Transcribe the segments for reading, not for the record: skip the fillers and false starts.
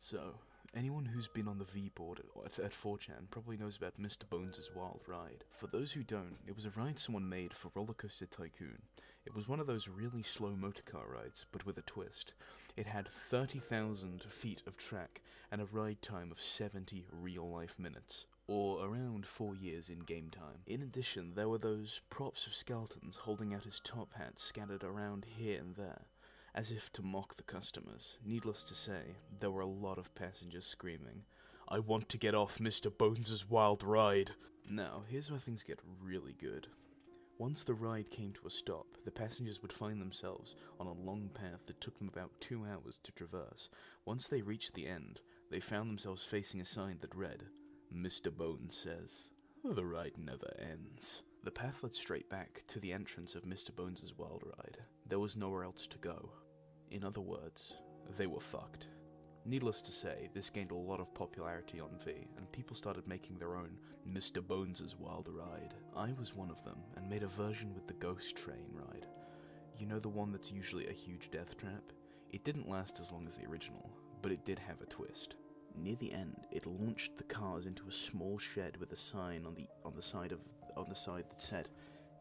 So, anyone who's been on the V-board at 4chan probably knows about Mr. Bones' Wild Ride. For those who don't, it was a ride someone made for Rollercoaster Tycoon. It was one of those really slow motorcar rides, but with a twist. It had 30,000 feet of track and a ride time of 70 real-life minutes, or around 4 years in game time. In addition, there were those props of skeletons holding out his top hat scattered around here and there, as if to mock the customers. Needless to say, there were a lot of passengers screaming, "I want to get off Mr. Bones' Wild Ride!" Now, here's where things get really good. Once the ride came to a stop, the passengers would find themselves on a long path that took them about 2 hours to traverse. Once they reached the end, they found themselves facing a sign that read, "Mr. Bones says, the ride never ends." The path led straight back to the entrance of Mr. Bones' Wild Ride. There was nowhere else to go. In other words, they were fucked. Needless to say, this gained a lot of popularity on V, and people started making their own Mr. Bones' Wild Ride. I was one of them, and made a version with the ghost train ride. You know, the one that's usually a huge death trap? It didn't last as long as the original, but it did have a twist. Near the end, it launched the cars into a small shed with a sign on the side that said,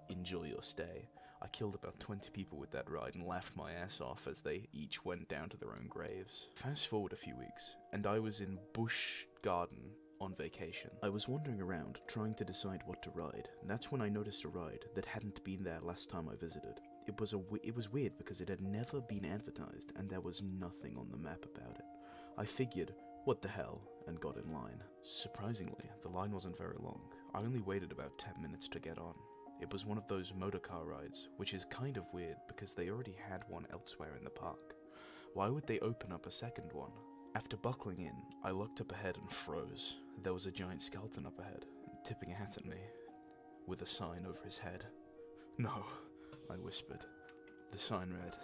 "Enjoy your stay." I killed about 20 people with that ride and laughed my ass off as they each went down to their own graves. Fast forward a few weeks, and I was in Bush Garden on vacation. I was wandering around, trying to decide what to ride, and that's when I noticed a ride that hadn't been there last time I visited. It was weird because it had never been advertised, and there was nothing on the map about it. I figured, what the hell, and got in line. Surprisingly, the line wasn't very long. I only waited about 10 minutes to get on. It was one of those motorcar rides, which is kind of weird because they already had one elsewhere in the park. Why would they open up a second one? After buckling in, I looked up ahead and froze. There was a giant skeleton up ahead, tipping a hat at me, with a sign over his head. "No," I whispered. The sign read,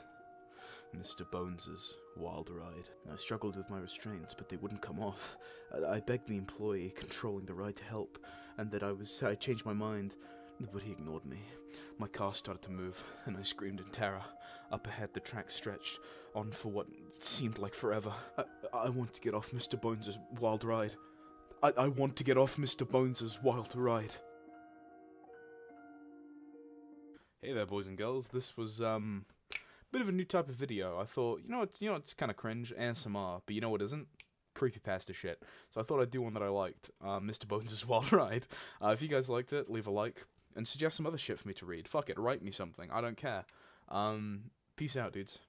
"Mr. Bones' Wild Ride." I struggled with my restraints, but they wouldn't come off. I begged the employee controlling the ride to help, and that I changed my mind, but he ignored me. My car started to move, and I screamed in terror. Up ahead, the track stretched on for what seemed like forever. I want to get off Mr. Bones' Wild Ride. I want to get off Mr. Bones' Wild Ride. Hey there, boys and girls. This was, bit of a new type of video. I thought, you know it's kind of cringe, ASMR, but you know what isn't? Creepypasta shit. So I thought I'd do one that I liked, Mr. Bones' Wild Ride. If you guys liked it, leave a like, and suggest some other shit for me to read. Fuck it, write me something, I don't care. Peace out, dudes.